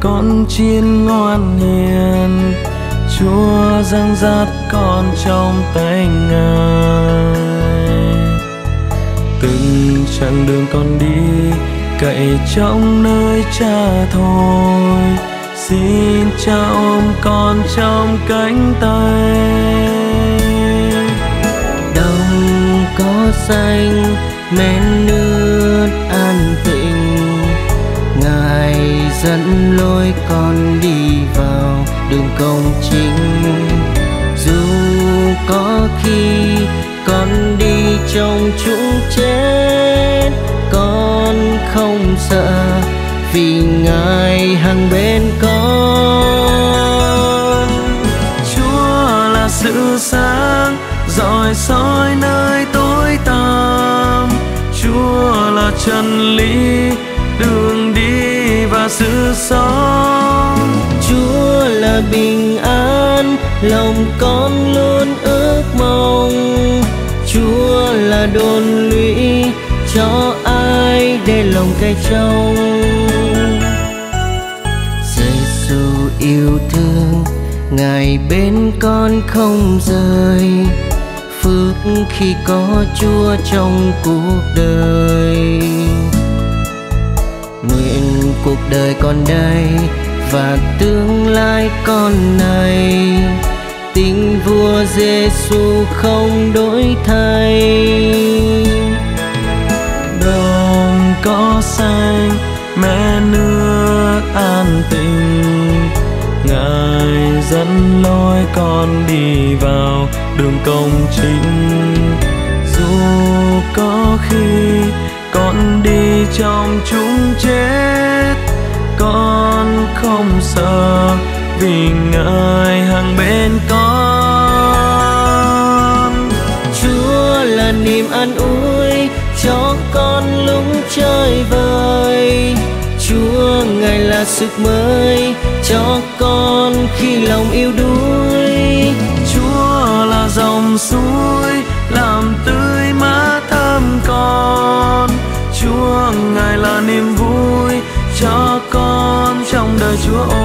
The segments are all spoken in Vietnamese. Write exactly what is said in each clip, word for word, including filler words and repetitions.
con chiên ngoan hiền, Chúa giăng dắt con trong tay Ngài. Từng chặng đường con đi cậy trong nơi Cha thôi, xin Cha ôm con trong cánh tay. Đồng cỏ xanh men nước an tịnh, Ngài dẫn lối con đi vào đường công chính. Dù có khi con đi trong chũng chết, con không sợ vì Ngài hàng bên con. Chúa là sự sáng rọi soi nơi tối tăm, Chúa là chân lý đường đi và sự sống. Chúa là bình an lòng con luôn ước mong, Chúa là đồn lũy cho ai để lòng cay trong. Giê-xu yêu thương, Ngài bên con không rời, phước khi có Chúa trong cuộc đời. Nguyện cuộc đời con đây và tương lai con này, tình vua Giê-xu không đổi thay. Đồng cỏ xanh mẹ nước an tịnh, Ngài dẫn lối con đi vào đường công chính. Dù có khi con đi trong chũng chết, con không sợ vì Ngài hàng bên con. Chúa là niềm an ủi cho con lúc chơi vơi, Chúa Ngài là sức mới cho con khi lòng yêu đuối. Chúa là dòng suối làm tươi mát thơm con, Chúa Ngài là niềm vui cho con trong đời Chúa ơi.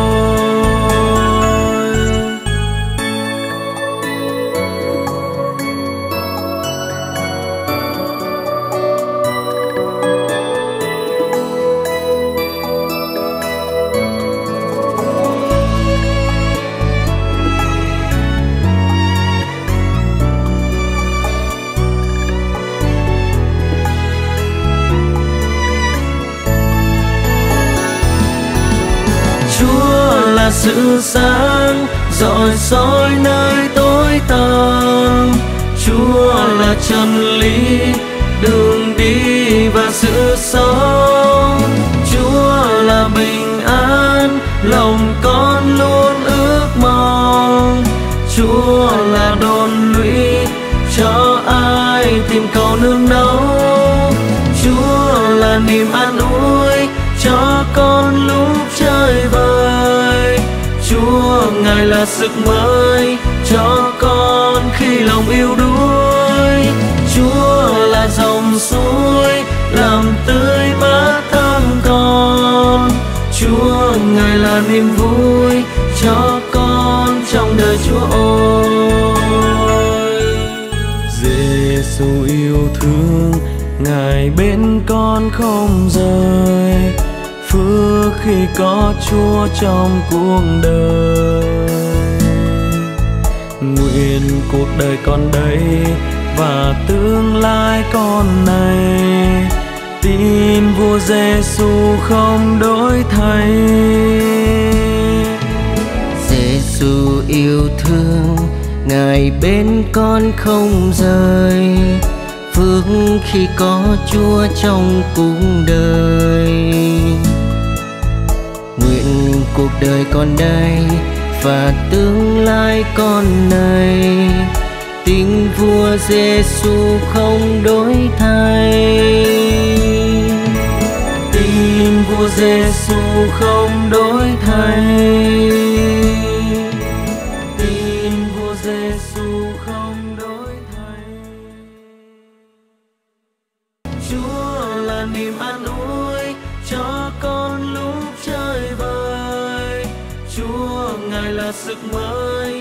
Sự sáng rọi soi nơi tối tăm, Chúa là chân lý đường đi và sự sống. Chúa là bình an lòng con luôn ước mong, Chúa là đồn lũy cho ai tìm cầu nương náu. Chúa là niềm an ủi cho con lúc chơi vơi, Chúa Ngài là sức mới cho con khi lòng yêu đuối. Chúa là dòng suối làm tươi mát thơm con, Chúa Ngài là niềm vui cho con trong đời Chúa ơi. Giê-xu yêu thương, Ngài bên con không rời, phước khi có Chúa trong cuộc đời. Nguyện cuộc đời con đây và tương lai con này, tin vua Giê-xu không đổi thay. Giê-xu yêu thương, Ngài bên con không rời, phước khi có Chúa trong cuộc đời. Nguyện cuộc đời con đây và tương lai con này, tình vua Giê-xu không đổi thay. Tình vua Giê-xu không đổi thay. Chúa là niềm an ủi cho con lúc chơi vơi. sức mới.